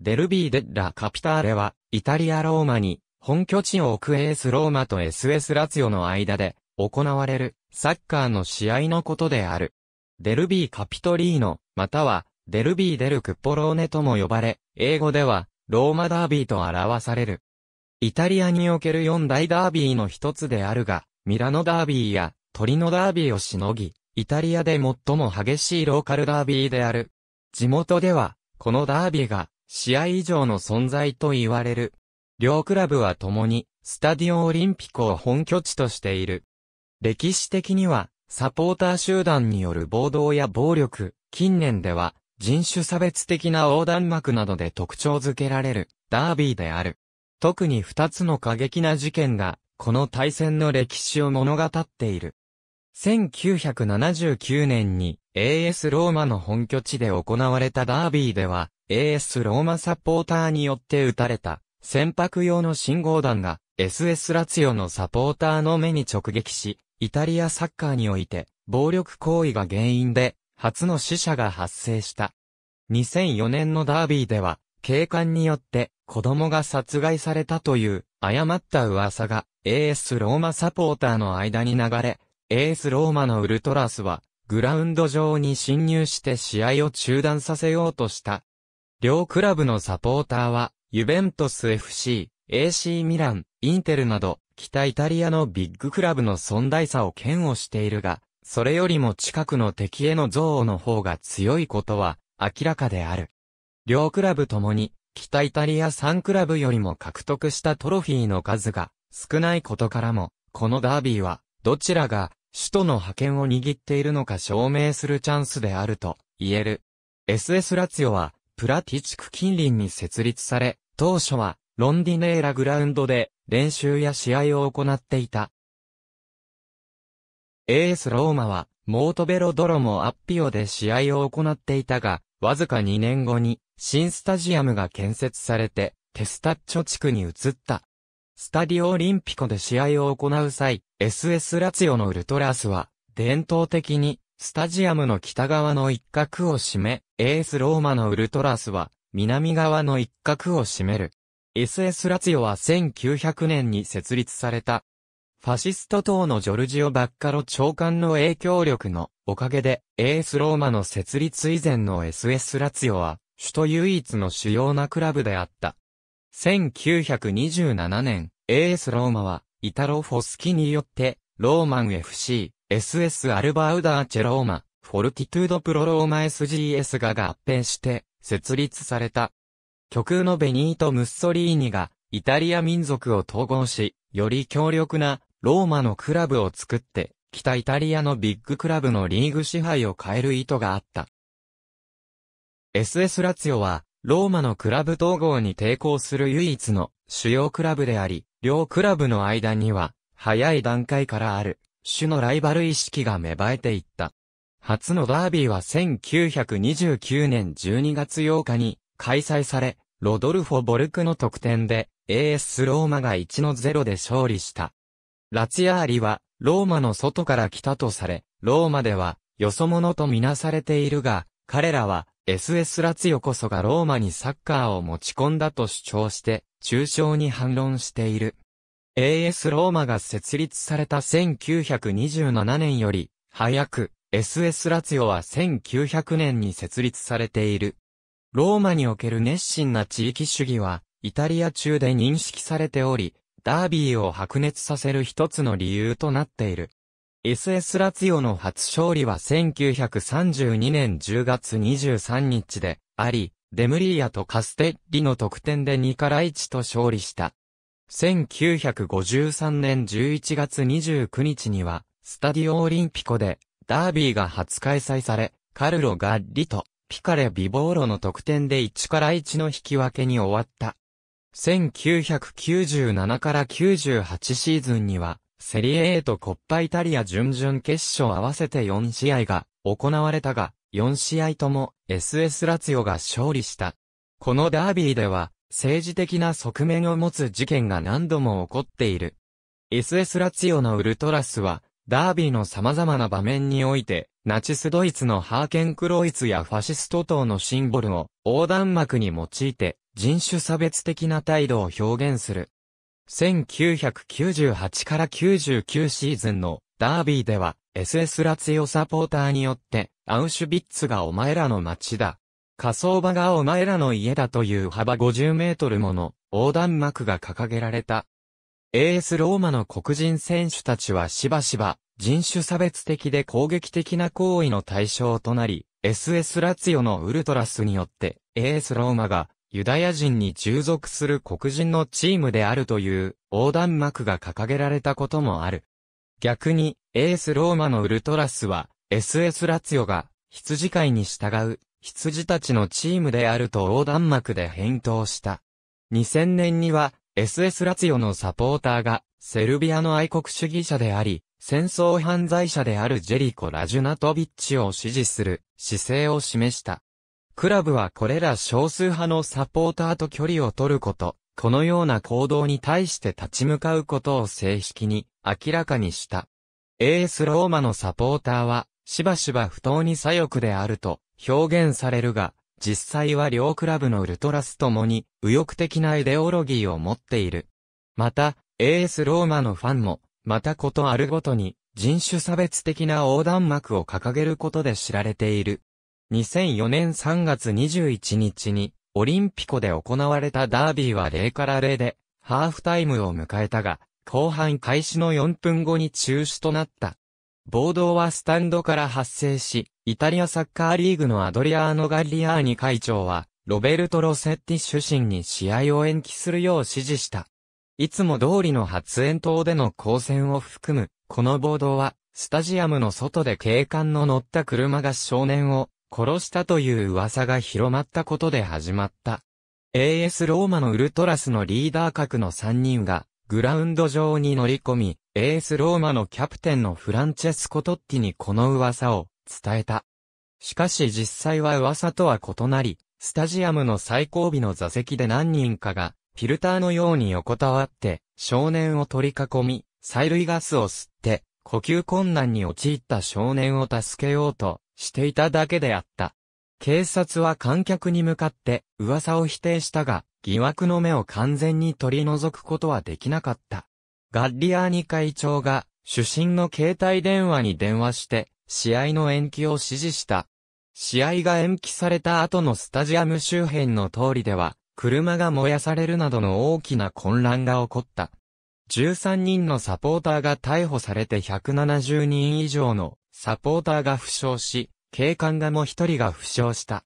デルビー・デッラ・カピターレは、イタリア・ローマに、本拠地を置くASローマとSSラツィオの間で、行われる、サッカーの試合のことである。デルビー・カピトリーノ、または、デルビー・デル・クッポローネとも呼ばれ、英語では、ローマダービーと表される。イタリアにおける4大ダービーの一つであるが、ミラノダービーや、トリノダービーをしのぎ、イタリアで最も激しいローカルダービーである。地元では、このダービーが、試合以上の存在と言われる。両クラブは共に、スタディオオリンピコを本拠地としている。歴史的には、サポーター集団による暴動や暴力、近年では、人種差別的な横断幕などで特徴づけられる、ダービーである。特に2つの過激な事件が、この対戦の歴史を物語っている。1979年に、AS ローマの本拠地で行われたダービーでは、AS ローマサポーターによって撃たれた、船舶用の信号弾が、SS ラツィオのサポーターの目に直撃し、イタリアサッカーにおいて、暴力行為が原因で、初の死者が発生した。2004年のダービーでは、警官によって、子供が殺害されたという、誤った噂が、AS ローマサポーターの間に流れ、AS ローマのウルトラスは、グラウンド上に侵入して試合を中断させようとした。両クラブのサポーターは、ユベントス FC、AC ミラン、インテルなど、北イタリアのビッグクラブの存在さを嫌悪しているが、それよりも近くの敵への憎悪の方が強いことは明らかである。両クラブともに北イタリア3クラブよりも獲得したトロフィーの数が少ないことからも、このダービーはどちらが首都の覇権を握っているのか証明するチャンスであると言える。SS ラツィオはプラティ地区近隣に設立され、当初はロンディネーラグラウンドで練習や試合を行っていた。AS ローマは、モートベロドロモアッピオで試合を行っていたが、わずか2年後に、新スタジアムが建設されて、テスタッチョ地区に移った。スタディオオリンピコで試合を行う際、SS ラツィオのウルトラスは、伝統的に、スタジアムの北側の一角を占め、AS ローマのウルトラスは、南側の一角を占める。SS ラツィオは1900年に設立された。ファシスト党のジョルジオ・バッカロ長官の影響力のおかげで、AS ローマの設立以前の SS ラツィオは、首都唯一の主要なクラブであった。1927年、AS ローマは、イタロ・フォスキによって、ローマン FC、SS アルバウダーチェローマ、フォルティトゥードプロローマ SGS が合併して、設立された。極右のベニート・ムッソリーニが、イタリア民族を統合し、より強力な、ローマのクラブを作って、北イタリアのビッグクラブのリーグ支配を変える意図があった。SS ラツィオは、ローマのクラブ統合に抵抗する唯一の主要クラブであり、両クラブの間には、早い段階からある、種のライバル意識が芽生えていった。初のダービーは1929年12月8日に開催され、ロドルフォ・ボルクの得点で、AS ローマが 1-0 で勝利した。ラツィアーリは、ローマの外から来たとされ、ローマでは、よそ者とみなされているが、彼らは、SS ラツィオこそがローマにサッカーを持ち込んだと主張して、中傷に反論している。AS ローマが設立された1927年より、早く、SS ラツィオは1900年に設立されている。ローマにおける熱心な地域主義は、イタリア中で認識されており、ダービーを白熱させる一つの理由となっている。SS ラツィオの初勝利は1932年10月23日であり、デムリーアとカステッリの得点で2-1と勝利した。1953年11月29日には、スタディオオリンピコで、ダービーが初開催され、カルロ・ガッリと、ピカレ・ビボーロの得点で1-1の引き分けに終わった。1997-98 シーズンには、セリエ A とコッパイタリア準々決勝合わせて4試合が行われたが、4試合とも SS ラツィオが勝利した。このダービーでは、政治的な側面を持つ事件が何度も起こっている。SS ラツィオのウルトラスは、ダービーの様々な場面において、ナチスドイツのハーケンクロイツやファシスト党のシンボルを横断幕に用いて、人種差別的な態度を表現する。1998から99シーズンのダービーでは SS ラツィオサポーターによってアウシュビッツがお前らの街だ。火葬場がお前らの家だという幅50メートルもの横断幕が掲げられた。AS ローマの黒人選手たちはしばしば人種差別的で攻撃的な行為の対象となり、SS ラツィオのウルトラスによって AS ローマがユダヤ人に従属する黒人のチームであるという横断幕が掲げられたこともある。逆に AS ローマのウルトラスは SS ラツィオが羊飼いに従う羊たちのチームであると横断幕で返答した。2000年には SS ラツィオのサポーターがセルビアの愛国主義者であり、戦争犯罪者であるジェリコ・ラジュナトビッチを支持する姿勢を示した。クラブはこれら少数派のサポーターと距離を取ること、このような行動に対して立ち向かうことを正式に明らかにした。AS ローマのサポーターはしばしば不当に左翼であると表現されるが、実際は両クラブのウルトラスともに右翼的なイデオロギーを持っている。また、AS ローマのファンも、またことあるごとに人種差別的な横断幕を掲げることで知られている。2004年3月21日にオリンピコで行われたダービーは0-0でハーフタイムを迎えたが、後半開始の4分後に中止となった。暴動はスタンドから発生し、イタリアサッカーリーグのアドリアーノ・ガッリアーニ会長は、ロベルト・ロセッティ主審に試合を延期するよう指示した。いつも通りの発煙筒での光線を含む、この暴動は、スタジアムの外で警官の乗った車が少年を殺したという噂が広まったことで始まった。AS ローマのウルトラスのリーダー格の3人が、グラウンド上に乗り込み、AS ローマのキャプテンのフランチェスコ・トッティにこの噂を伝えた。しかし実際は噂とは異なり、スタジアムの最後尾の座席で何人かが、フィルターのように横たわって、少年を取り囲み、催涙ガスを吸って、呼吸困難に陥った少年を助けようとしていただけであった。警察は観客に向かって噂を否定したが、疑惑の目を完全に取り除くことはできなかった。ガッリアーニ会長が主審の携帯電話に電話して試合の延期を指示した。試合が延期された後のスタジアム周辺の通りでは車が燃やされるなどの大きな混乱が起こった。13人のサポーターが逮捕されて170人以上のサポーターが負傷し、警官がもう1人が負傷した。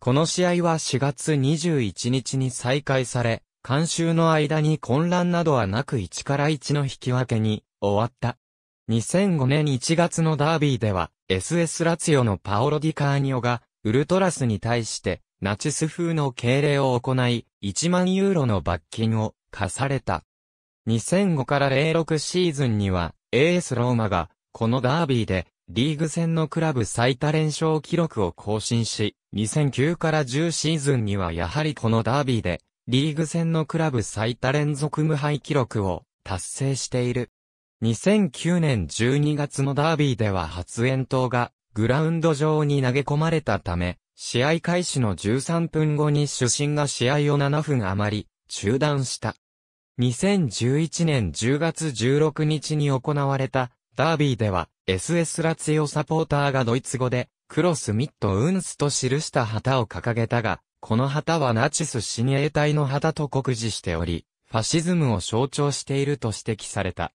この試合は4月21日に再開され、観衆の間に混乱などはなく1-1の引き分けに終わった。2005年1月のダービーでは、SS ラツィオのパオロ・ディカーニョが、ウルトラスに対して、ナチス風の敬礼を行い、1万ユーロの罰金を課された。2005から06シーズンには、AS ローマが、このダービーで、リーグ戦のクラブ最多連勝記録を更新し、2009から10シーズンにはやはりこのダービーで、リーグ戦のクラブ最多連続無敗記録を達成している。2009年12月のダービーでは発煙筒がグラウンド上に投げ込まれたため、試合開始の13分後に主審が試合を7分余り中断した。2011年10月16日に行われたダービーでは、SS ラツィオサポーターがドイツ語で、クロスミットウンスと記した旗を掲げたが、この旗はナチス親衛隊の旗と酷似しており、ファシズムを象徴していると指摘された。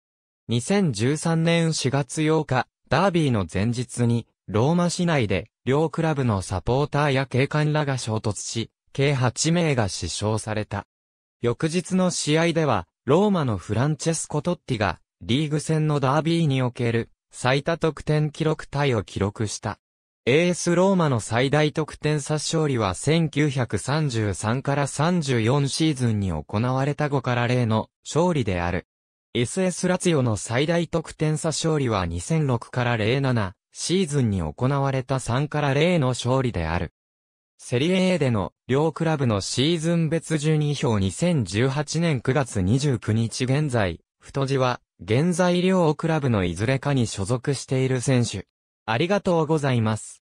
2013年4月8日、ダービーの前日に、ローマ市内で、両クラブのサポーターや警官らが衝突し、計8名が死傷された。翌日の試合では、ローマのフランチェスコ・トッティが、リーグ戦のダービーにおける、最多得点記録タイを記録した。AS ローマの最大得点差勝利は1933から34シーズンに行われた5-0の勝利である。SS ラツィオの最大得点差勝利は2006から07シーズンに行われた3-0の勝利である。セリエ A での両クラブのシーズン別順位表2018年9月29日現在、太字は現在両クラブのいずれかに所属している選手。ありがとうございます。